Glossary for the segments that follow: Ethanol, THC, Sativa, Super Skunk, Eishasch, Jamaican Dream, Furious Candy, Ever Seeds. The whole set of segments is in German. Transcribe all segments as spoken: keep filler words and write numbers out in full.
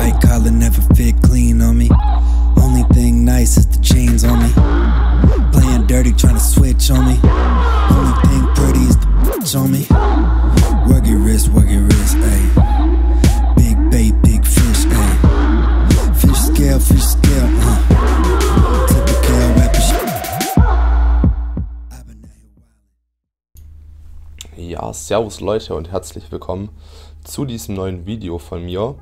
White collar never fit clean on me. Only thing nice is the chains on me. Playing dirty, trying to switch on me. Only thing pretty is the bitch on me. Work your wrist, work your wrist, ayy. Big bait, big fish, ayy. Fish scale, fish scale, uh. Typical rapper shit. Ja, servus Leute und herzlich willkommen zu diesem neuen Video von mir.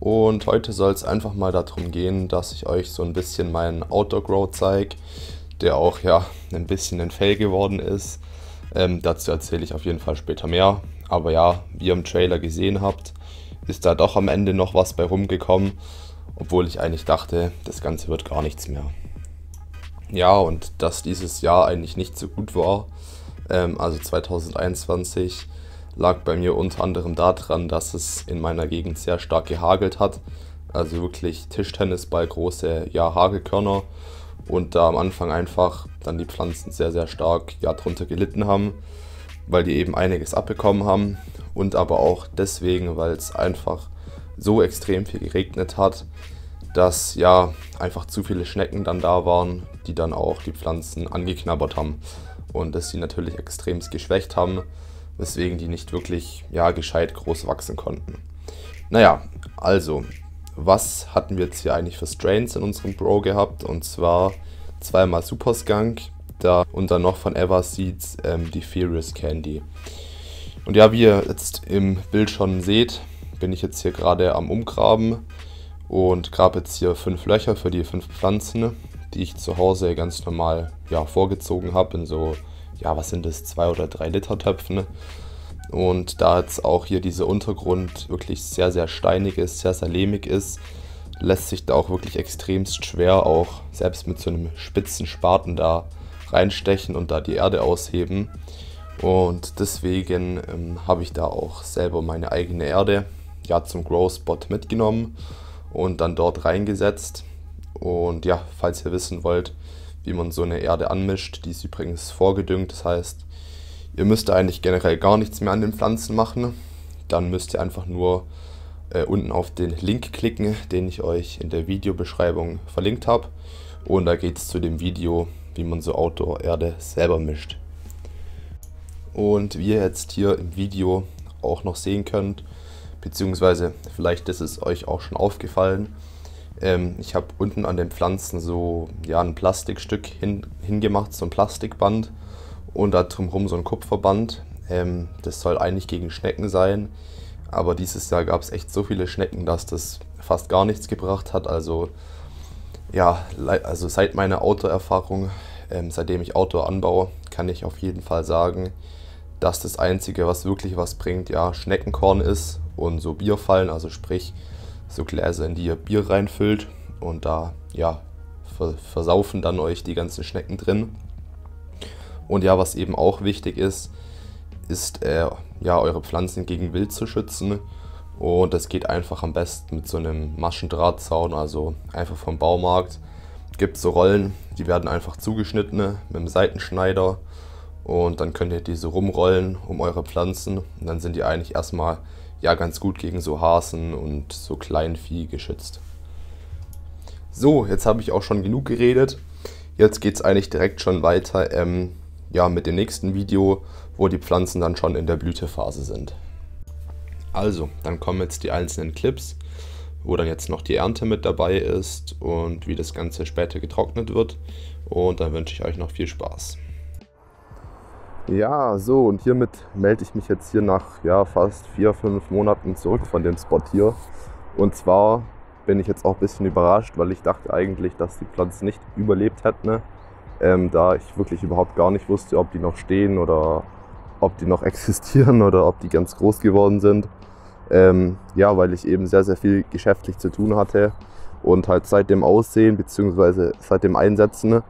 Und heute soll es einfach mal darum gehen, dass ich euch so ein bisschen meinen Outdoor Grow zeige, der auch ja ein bisschen ein Fail geworden ist. Ähm, dazu erzähle ich auf jeden Fall später mehr. Aber ja, wie ihr im Trailer gesehen habt, ist da doch am Ende noch was bei rumgekommen, obwohl ich eigentlich dachte, das Ganze wird gar nichts mehr. Ja, und dass dieses Jahr eigentlich nicht so gut war, ähm, also zwanzig einundzwanzig, lag bei mir unter anderem daran, dass es in meiner Gegend sehr stark gehagelt hat. Also wirklich Tischtennisball große ja, Hagelkörner, und da am Anfang einfach dann die Pflanzen sehr sehr stark ja, darunter gelitten haben, weil die eben einiges abbekommen haben, und aber auch deswegen, weil es einfach so extrem viel geregnet hat, dass ja einfach zu viele Schnecken dann da waren, die dann auch die Pflanzen angeknabbert haben und dass sie natürlich extremst geschwächt haben, weswegen die nicht wirklich ja, gescheit groß wachsen konnten. Naja, also, was hatten wir jetzt hier eigentlich für Strains in unserem Grow gehabt? Und zwar zweimal Super Skunk da, und dann noch von Ever Seeds ähm, die Furious Candy. Und ja, wie ihr jetzt im Bild schon seht, bin ich jetzt hier gerade am Umgraben und grabe jetzt hier fünf Löcher für die fünf Pflanzen, die ich zu Hause ganz normal ja, vorgezogen habe in so... ja, was sind das, zwei oder drei Liter Töpfen, und da jetzt auch hier dieser Untergrund wirklich sehr, sehr steinig ist, sehr, sehr lehmig ist, lässt sich da auch wirklich extremst schwer auch selbst mit so einem spitzen Spaten da reinstechen und da die Erde ausheben, und deswegen ähm, habe ich da auch selber meine eigene Erde ja zum Grow Spot mitgenommen und dann dort reingesetzt. Und ja, falls ihr wissen wollt, wie man so eine Erde anmischt, die ist übrigens vorgedüngt, das heißt, ihr müsst eigentlich generell gar nichts mehr an den Pflanzen machen, dann müsst ihr einfach nur äh, unten auf den Link klicken, den ich euch in der Videobeschreibung verlinkt habe, und da geht es zu dem Video, wie man so Outdoor-Erde selber mischt. Und wie ihr jetzt hier im Video auch noch sehen könnt, beziehungsweise vielleicht ist es euch auch schon aufgefallen, ich habe unten an den Pflanzen so ja, ein Plastikstück hin, hingemacht, so ein Plastikband, und da drumherum so ein Kupferband. Ähm, das soll eigentlich gegen Schnecken sein, aber dieses Jahr gab es echt so viele Schnecken, dass das fast gar nichts gebracht hat. Also ja, also seit meiner Outdoor-Erfahrung, ähm, seitdem ich Outdoor anbaue, kann ich auf jeden Fall sagen, dass das Einzige, was wirklich was bringt, ja Schneckenkorn ist und so Bierfallen, also sprich so Gläser, in die ihr Bier reinfüllt, und da ja versaufen dann euch die ganzen Schnecken drin. Und ja, was eben auch wichtig ist, ist äh, ja eure Pflanzen gegen Wild zu schützen, und das geht einfach am besten mit so einem Maschendrahtzaun, also einfach vom Baumarkt. Gibt es so Rollen, die werden einfach zugeschnitten mit dem Seitenschneider, und dann könnt ihr diese rumrollen um eure Pflanzen, und dann sind die eigentlich erstmal ja ganz gut gegen so Hasen und so Kleinvieh geschützt. So, jetzt habe ich auch schon genug geredet. Jetzt geht es eigentlich direkt schon weiter ähm, ja, mit dem nächsten Video, wo die Pflanzen dann schon in der Blütephase sind. Also, dann kommen jetzt die einzelnen Clips, wo dann jetzt noch die Ernte mit dabei ist und wie das Ganze später getrocknet wird. Und dann wünsche ich euch noch viel Spaß. Ja, so, und hiermit melde ich mich jetzt hier nach ja, fast vier, fünf Monaten zurück von dem Spot hier. Und zwar bin ich jetzt auch ein bisschen überrascht, weil ich dachte eigentlich, dass die Pflanzen nicht überlebt hätten, ähm, da ich wirklich überhaupt gar nicht wusste, ob die noch stehen oder ob die noch existieren oder ob die ganz groß geworden sind. Ähm, ja, weil ich eben sehr, sehr viel geschäftlich zu tun hatte und halt seit dem Aussehen bzw. seit dem Einsetzen,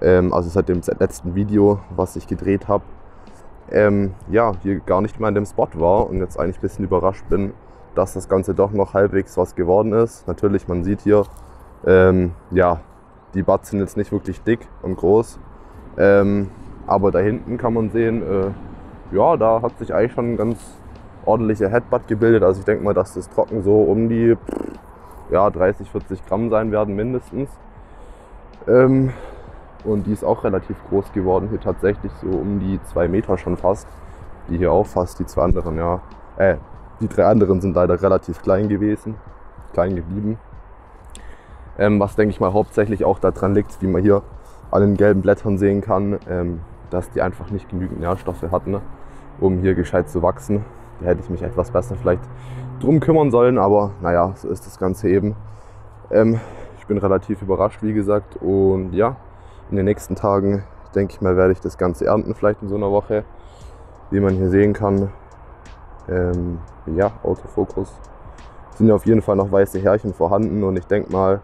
also seit dem letzten Video, was ich gedreht habe, ähm, ja, hier gar nicht mehr an dem Spot war und jetzt eigentlich ein bisschen überrascht bin, dass das Ganze doch noch halbwegs was geworden ist. Natürlich, man sieht hier, ähm, ja, die Buds sind jetzt nicht wirklich dick und groß, ähm, aber da hinten kann man sehen, äh, ja, da hat sich eigentlich schon ein ganz ordentlicher Headbud gebildet. Also ich denke mal, dass das trocken so um die ja, dreißig, vierzig Gramm sein werden mindestens. Ähm, und die ist auch relativ groß geworden, hier tatsächlich so um die zwei Meter schon fast. Die hier auch fast, die zwei anderen, ja. Äh, die drei anderen sind leider relativ klein gewesen, klein geblieben. Ähm, was denke ich mal hauptsächlich auch daran liegt, wie man hier an den gelben Blättern sehen kann, ähm, dass die einfach nicht genügend Nährstoffe hatten, um hier gescheit zu wachsen. Da hätte ich mich etwas besser vielleicht drum kümmern sollen, aber naja, so ist das Ganze eben. Ähm, ich bin relativ überrascht, wie gesagt, und ja, in den nächsten Tagen, denke ich mal, werde ich das Ganze ernten, vielleicht in so einer Woche. Wie man hier sehen kann, ähm, ja, Autofokus, sind ja auf jeden Fall noch weiße Härchen vorhanden und ich denke mal,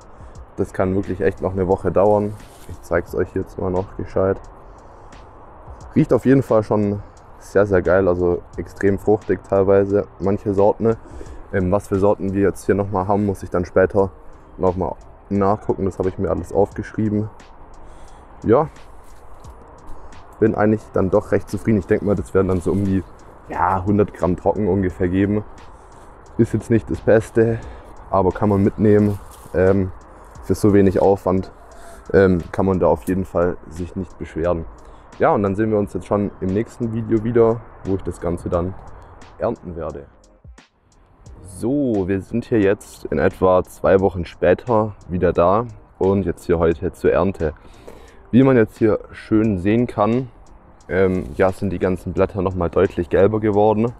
das kann wirklich echt noch eine Woche dauern. Ich zeige es euch jetzt mal noch gescheit. Riecht auf jeden Fall schon sehr, sehr geil, also extrem fruchtig teilweise, manche Sorten. Ähm, was für Sorten wir jetzt hier nochmal haben, muss ich dann später nochmal nachgucken, das habe ich mir alles aufgeschrieben. Ja. Bin eigentlich dann doch recht zufrieden. Ich denke mal, das werden dann so um die ja, hundert Gramm trocken ungefähr geben. Ist jetzt nicht das Beste, aber kann man mitnehmen. Ähm, für so wenig Aufwand ähm, kann man da auf jeden Fall sich nicht beschweren. Ja, und dann sehen wir uns jetzt schon im nächsten Video wieder, wo ich das Ganze dann ernten werde. So, wir sind hier jetzt in etwa zwei Wochen später wieder da und jetzt hier heute zur Ernte. Wie man jetzt hier schön sehen kann, ähm, ja, sind die ganzen Blätter nochmal deutlich gelber geworden.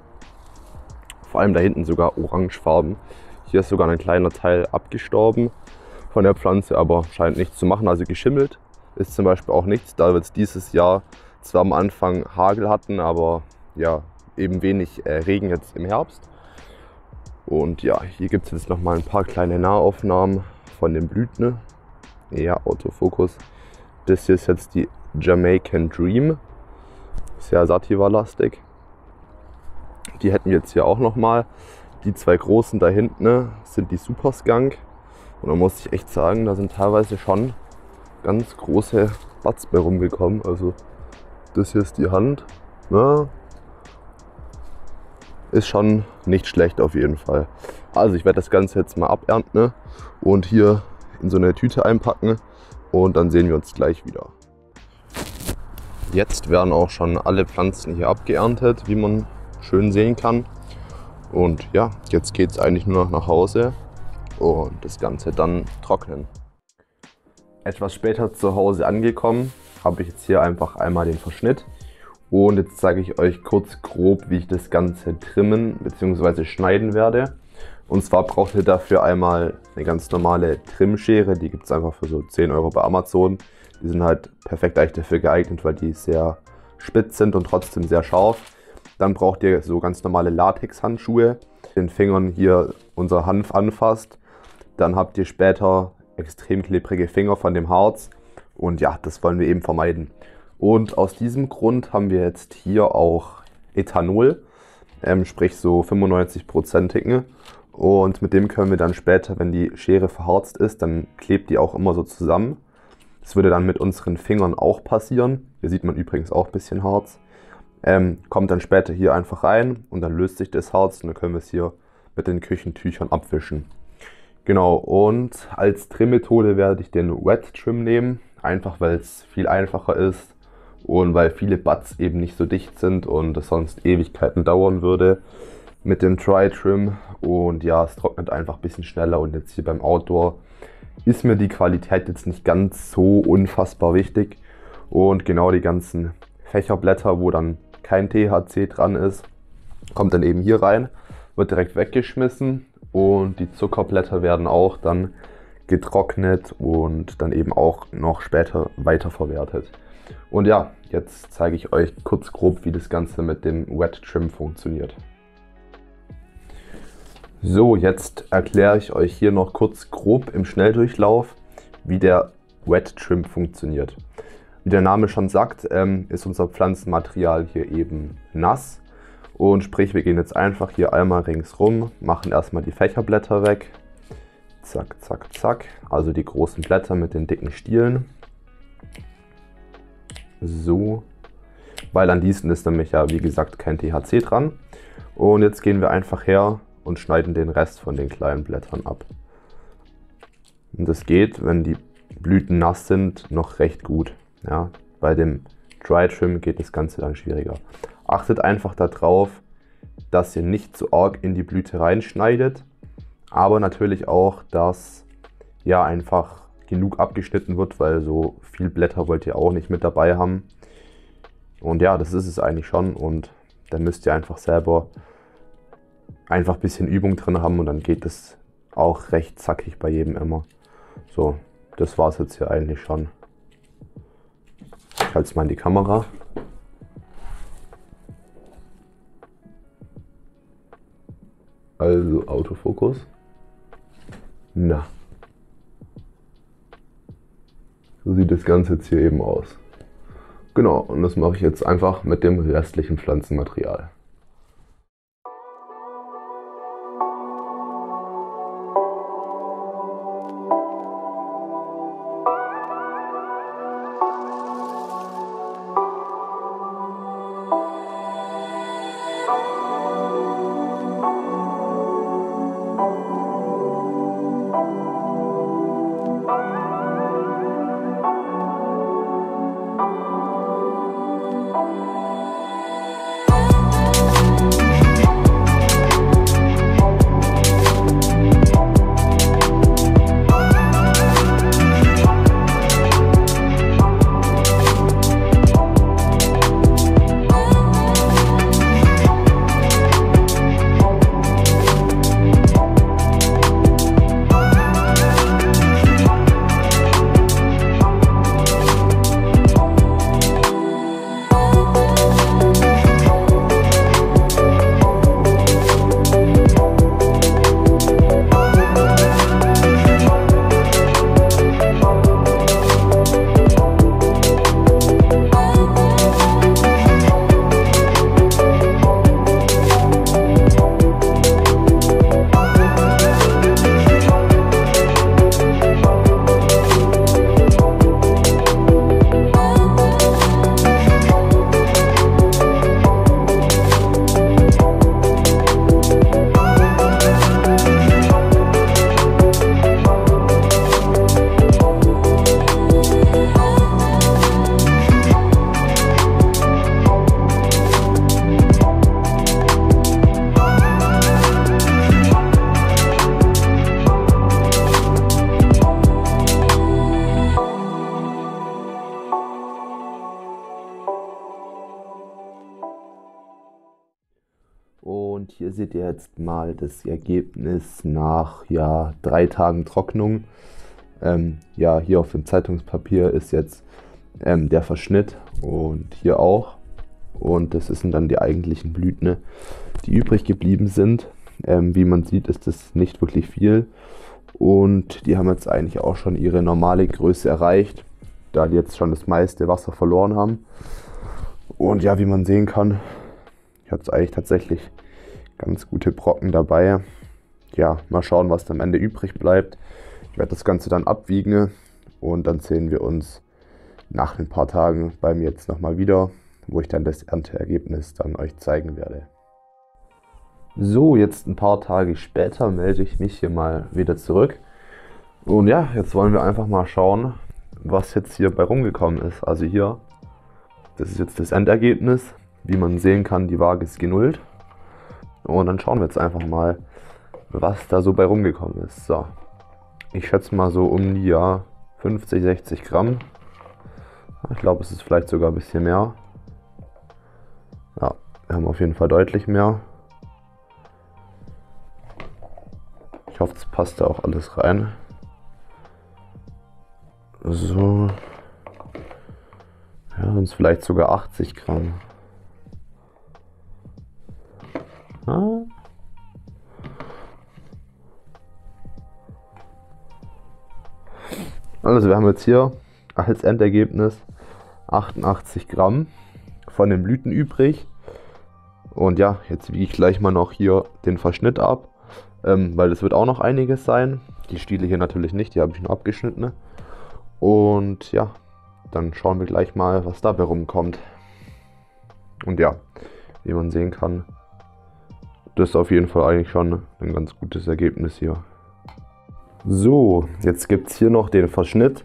Vor allem da hinten sogar orangefarben. Hier ist sogar ein kleiner Teil abgestorben von der Pflanze, aber scheint nichts zu machen. Also geschimmelt ist zum Beispiel auch nichts, da wir jetzt dieses Jahr zwar am Anfang Hagel hatten, aber ja, eben wenig äh, Regen jetzt im Herbst. Und ja, hier gibt es jetzt nochmal ein paar kleine Nahaufnahmen von den Blüten. Ja, Autofokus. Das hier ist jetzt die Jamaican Dream, sehr Sativa-lastig. Die hätten wir jetzt hier auch nochmal. Die zwei großen da hinten sind die Super Skunk. Und da muss ich echt sagen, da sind teilweise schon ganz große Buds mehr rumgekommen. Also das hier ist die Hand. Ja. Ist schon nicht schlecht auf jeden Fall. Also ich werde das Ganze jetzt mal abernten und hier in so eine Tüte einpacken. Und dann sehen wir uns gleich wieder. Jetzt werden auch schon alle Pflanzen hier abgeerntet, wie man schön sehen kann. Und ja, jetzt geht es eigentlich nur noch nach Hause und das Ganze dann trocknen. Etwas später zu Hause angekommen, habe ich jetzt hier einfach einmal den Verschnitt. Und jetzt zeige ich euch kurz grob, wie ich das Ganze trimmen bzw. schneiden werde. Und zwar braucht ihr dafür einmal eine ganz normale Trimmschere, die gibt es einfach für so zehn Euro bei Amazon. Die sind halt perfekt eigentlich dafür geeignet, weil die sehr spitz sind und trotzdem sehr scharf. Dann braucht ihr so ganz normale Latex-Handschuhe, den Fingern hier unser Hanf anfasst. Dann habt ihr später extrem klebrige Finger von dem Harz und ja, das wollen wir eben vermeiden. Und aus diesem Grund haben wir jetzt hier auch Ethanol, ähm, sprich so fünfundneunzig Prozentigen. Und mit dem können wir dann später, wenn die Schere verharzt ist, dann klebt die auch immer so zusammen. Das würde dann mit unseren Fingern auch passieren. Hier sieht man übrigens auch ein bisschen Harz. Ähm, kommt dann später hier einfach rein und dann löst sich das Harz und dann können wir es hier mit den Küchentüchern abwischen. Genau, und als Trimmmethode werde ich den Wet Trim nehmen. Einfach weil es viel einfacher ist und weil viele Buds eben nicht so dicht sind und es sonst Ewigkeiten dauern würde. Mit dem Dry Trim und ja, es trocknet einfach ein bisschen schneller und jetzt hier beim Outdoor ist mir die Qualität jetzt nicht ganz so unfassbar wichtig und genau die ganzen Fächerblätter, wo dann kein T H C dran ist, kommt dann eben hier rein, wird direkt weggeschmissen und die Zuckerblätter werden auch dann getrocknet und dann eben auch noch später weiterverwertet. Und ja, jetzt zeige ich euch kurz grob, wie das Ganze mit dem Wet Trim funktioniert. So, jetzt erkläre ich euch hier noch kurz grob im Schnelldurchlauf, wie der Wet Trim funktioniert. Wie der Name schon sagt, ähm, ist unser Pflanzenmaterial hier eben nass. Und sprich, wir gehen jetzt einfach hier einmal ringsrum, machen erstmal die Fächerblätter weg. Zack, zack, zack. Also die großen Blätter mit den dicken Stielen. So, weil an diesen ist nämlich ja, wie gesagt, kein T H C dran. Und jetzt gehen wir einfach her und schneiden den Rest von den kleinen Blättern ab. Und das geht, wenn die Blüten nass sind, noch recht gut. Ja, bei dem Dry Trim geht das Ganze dann schwieriger. Achtet einfach darauf, dass ihr nicht zu arg in die Blüte reinschneidet, aber natürlich auch, dass ja einfach genug abgeschnitten wird, weil so viel Blätter wollt ihr auch nicht mit dabei haben. Und ja, das ist es eigentlich schon, und dann müsst ihr einfach selber einfach ein bisschen Übung drin haben und dann geht es auch recht zackig bei jedem immer. So, das war es jetzt hier eigentlich schon. Ich halte es mal in die Kamera. Also Autofokus. Na. So sieht das Ganze jetzt hier eben aus. Genau, und das mache ich jetzt einfach mit dem restlichen Pflanzenmaterial. Und hier seht ihr jetzt mal das Ergebnis nach ja, drei Tagen Trocknung. Ähm, ja, hier auf dem Zeitungspapier ist jetzt ähm, der Verschnitt und hier auch. Und das sind dann die eigentlichen Blüten, die übrig geblieben sind. Ähm, wie man sieht, ist das nicht wirklich viel. Und die haben jetzt eigentlich auch schon ihre normale Größe erreicht, da die jetzt schon das meiste Wasser verloren haben. Und ja, wie man sehen kann, ich habe jetzt eigentlich tatsächlich ganz gute Brocken dabei. Ja, mal schauen, was am Ende übrig bleibt. Ich werde das Ganze dann abwiegen und dann sehen wir uns nach ein paar Tagen bei mir jetzt nochmal wieder, wo ich dann das Ernteergebnis dann euch zeigen werde. So, jetzt ein paar Tage später melde ich mich hier mal wieder zurück. Und ja, jetzt wollen wir einfach mal schauen, was jetzt hier bei rumgekommen ist. Also hier, das ist jetzt das Endergebnis. Wie man sehen kann, die Waage ist genullt. Und dann schauen wir jetzt einfach mal, was da so bei rumgekommen ist. So, ich schätze mal so um die ja, fünfzig, sechzig Gramm. Ich glaube, es ist vielleicht sogar ein bisschen mehr. Ja, wir haben auf jeden Fall deutlich mehr. Ich hoffe, es passt da auch alles rein. So. Ja, sonst vielleicht sogar achtzig Gramm. Also wir haben jetzt hier als Endergebnis achtundachtzig Gramm von den Blüten übrig. Und ja, jetzt wiege ich gleich mal noch hier den Verschnitt ab, ähm, weil das wird auch noch einiges sein. Die Stiele hier natürlich nicht, die habe ich nur abgeschnitten. Und ja, dann schauen wir gleich mal, was dabei rumkommt. Und ja, wie man sehen kann, das ist auf jeden Fall eigentlich schon ein ganz gutes Ergebnis hier. So, jetzt gibt es hier noch den Verschnitt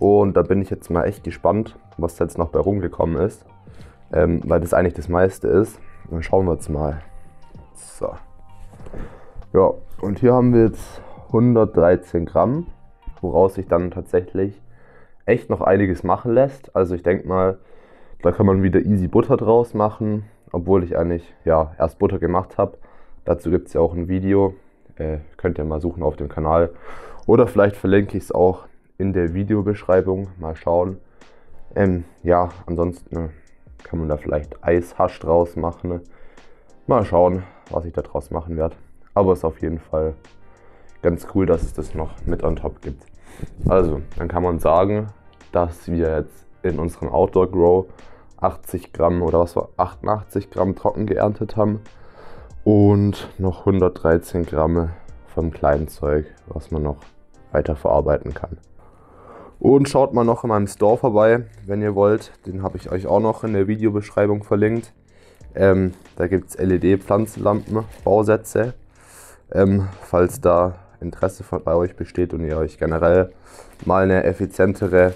und da bin ich jetzt mal echt gespannt, was jetzt noch bei rumgekommen ist, ähm, weil das eigentlich das meiste ist. Dann schauen wir jetzt mal. So. Ja, und hier haben wir jetzt hundertdreizehn Gramm, woraus sich dann tatsächlich echt noch einiges machen lässt. Also ich denke mal, da kann man wieder easy Butter draus machen, obwohl ich eigentlich ja erst Butter gemacht habe. Dazu gibt es ja auch ein Video, äh, könnt ihr mal suchen auf dem Kanal. Oder vielleicht verlinke ich es auch in der Videobeschreibung, mal schauen. Ähm, ja, ansonsten kann man da vielleicht Eishasch draus machen. Ne? Mal schauen, was ich da draus machen werde. Aber es ist auf jeden Fall ganz cool, dass es das noch mit on top gibt. Also, dann kann man sagen, dass wir jetzt in unserem Outdoor Grow achtzig Gramm oder was war achtundachtzig Gramm trocken geerntet haben und noch hundertdreizehn Gramm vom kleinen Zeug, was man noch weiter verarbeiten kann. Und schaut mal noch in meinem Store vorbei, wenn ihr wollt. Den habe ich euch auch noch in der Videobeschreibung verlinkt. Ähm, da gibt es L E D-Pflanzenlampen, Bausätze. Ähm, falls da Interesse von, bei euch besteht und ihr euch generell mal eine effizientere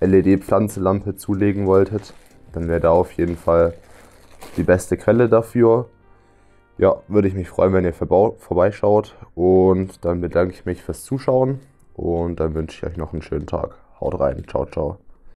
L E D-Pflanzenlampe zulegen wolltet, dann wäre da auf jeden Fall die beste Quelle dafür. Ja, würde ich mich freuen, wenn ihr vorbeischaut. Und dann bedanke ich mich fürs Zuschauen und dann wünsche ich euch noch einen schönen Tag. Haut rein, ciao, ciao.